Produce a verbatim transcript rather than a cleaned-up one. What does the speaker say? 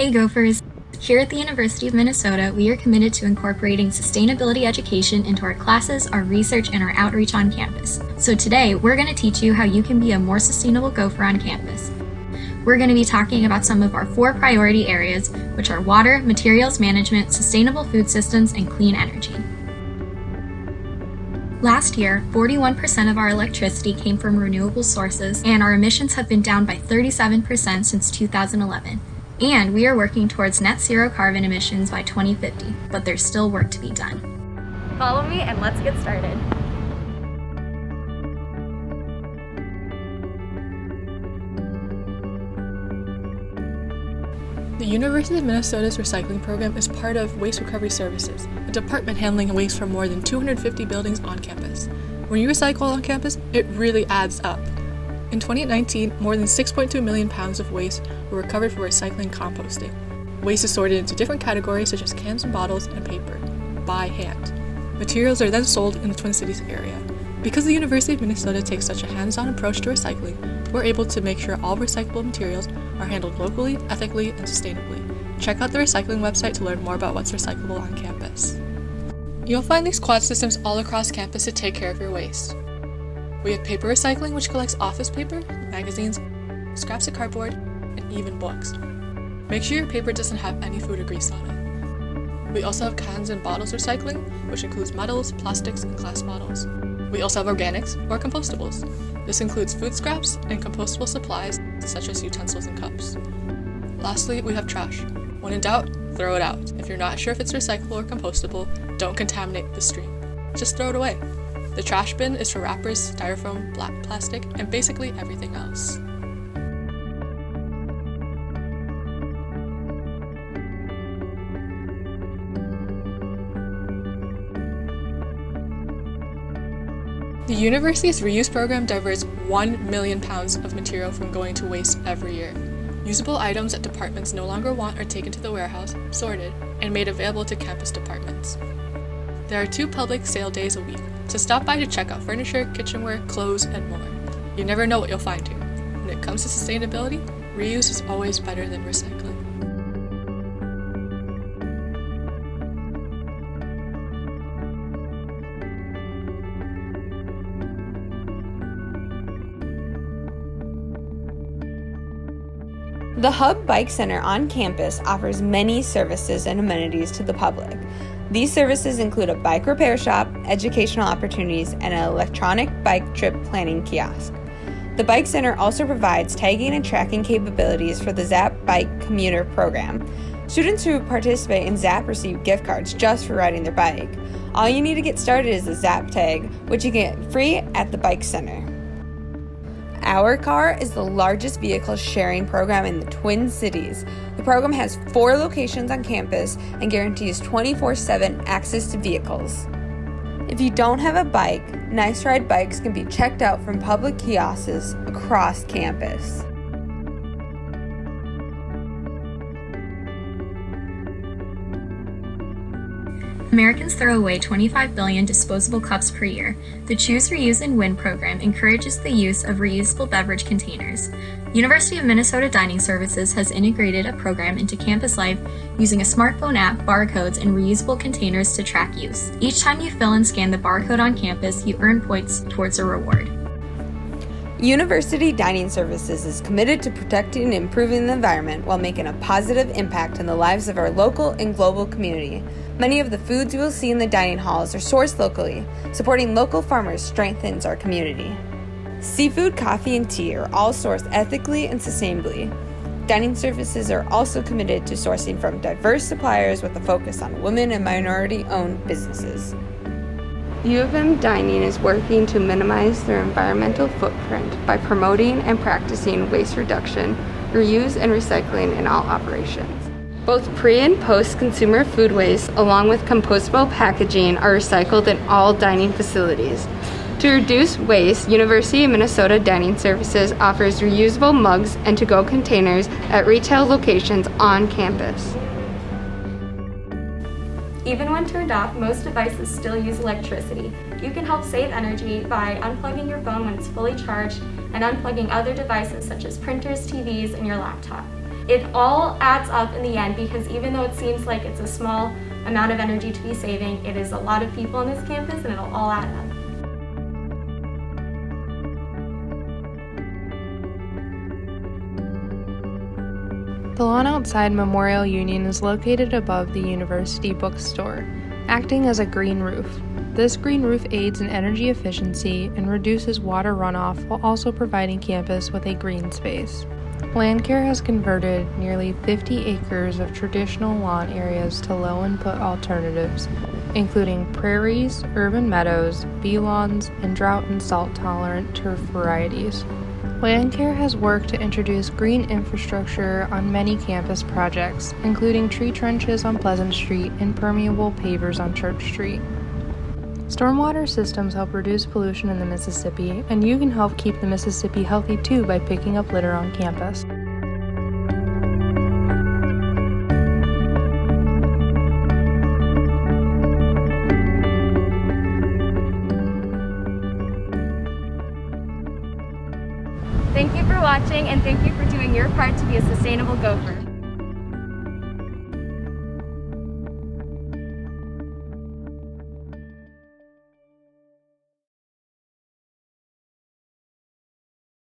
Hey Gophers! Here at the University of Minnesota, we are committed to incorporating sustainability education into our classes, our research, and our outreach on campus. So today, we're going to teach you how you can be a more sustainable Gopher on campus. We're going to be talking about some of our four priority areas, which are water, materials management, sustainable food systems, and clean energy. Last year, forty-one percent of our electricity came from renewable sources, and our emissions have been down by thirty-seven percent since two thousand eleven. And we are working towards net zero carbon emissions by twenty fifty, but there's still work to be done. Follow me and let's get started. The University of Minnesota's recycling program is part of Waste Recovery Services, a department handling waste from more than two hundred fifty buildings on campus. When you recycle on campus, it really adds up. In twenty nineteen, more than six point two million pounds of waste were recovered for recycling and composting. Waste is sorted into different categories such as cans and bottles and paper, by hand. Materials are then sold in the Twin Cities area. Because the University of Minnesota takes such a hands-on approach to recycling, we're able to make sure all recyclable materials are handled locally, ethically, and sustainably. Check out the recycling website to learn more about what's recyclable on campus. You'll find these quad systems all across campus to take care of your waste. We have paper recycling, which collects office paper, magazines, scraps of cardboard, and even books. Make sure your paper doesn't have any food or grease on it. We also have cans and bottles recycling, which includes metals, plastics, and glass bottles. We also have organics, or compostables. This includes food scraps and compostable supplies, such as utensils and cups. Lastly, we have trash. When in doubt, throw it out. If you're not sure if it's recyclable or compostable, don't contaminate the stream. Just throw it away. The trash bin is for wrappers, styrofoam, black plastic, and basically everything else. The university's reuse program diverts one million pounds of material from going to waste every year. Usable items that departments no longer want are taken to the warehouse, sorted, and made available to campus departments. There are two public sale days a week, so stop by to check out furniture, kitchenware, clothes, and more. You never know what you'll find here. When it comes to sustainability, reuse is always better than recycling. The Hub Bike Center on campus offers many services and amenities to the public. These services include a bike repair shop, educational opportunities, and an electronic bike trip planning kiosk. The Bike Center also provides tagging and tracking capabilities for the ZAP Bike Commuter Program. Students who participate in ZAP receive gift cards just for riding their bike. All you need to get started is a ZAP tag, which you get free at the Bike Center. Our Car is the largest vehicle sharing program in the Twin Cities. The program has four locations on campus and guarantees twenty-four seven access to vehicles. If you don't have a bike, Nice Ride Bikes can be checked out from public kiosks across campus. Americans throw away twenty-five billion disposable cups per year. The Choose, Reuse, and Win program encourages the use of reusable beverage containers. University of Minnesota Dining Services has integrated a program into campus life using a smartphone app, barcodes, and reusable containers to track use. Each time you fill and scan the barcode on campus, you earn points towards a reward. University Dining Services is committed to protecting and improving the environment while making a positive impact on the lives of our local and global community. Many of the foods you will see in the dining halls are sourced locally. Supporting local farmers strengthens our community. Seafood, coffee, and tea are all sourced ethically and sustainably. Dining services are also committed to sourcing from diverse suppliers with a focus on women and minority-owned businesses. U of M Dining is working to minimize their environmental footprint by promoting and practicing waste reduction, reuse, and recycling in all operations. Both pre- and post-consumer food waste, along with compostable packaging, are recycled in all dining facilities. To reduce waste, University of Minnesota Dining Services offers reusable mugs and to-go containers at retail locations on campus. Even when turned off, most devices still use electricity. You can help save energy by unplugging your phone when it's fully charged and unplugging other devices such as printers, T Vs, and your laptop. it all adds up in the end, because even though it seems like it's a small amount of energy to be saving, it is a lot of people on this campus, and it'll all add up. The lawn outside Memorial Union is located above the university bookstore, acting as a green roof. This green roof aids in energy efficiency and reduces water runoff while also providing campus with a green space. Landcare has converted nearly fifty acres of traditional lawn areas to low-input alternatives, including prairies, urban meadows, bee lawns, and drought and salt-tolerant turf varieties. Landcare has worked to introduce green infrastructure on many campus projects, including tree trenches on Pleasant Street and permeable pavers on Church Street. Stormwater systems help reduce pollution in the Mississippi, and you can help keep the Mississippi healthy too by picking up litter on campus. Thank you for watching, and thank you for doing your part to be a sustainable Gopher.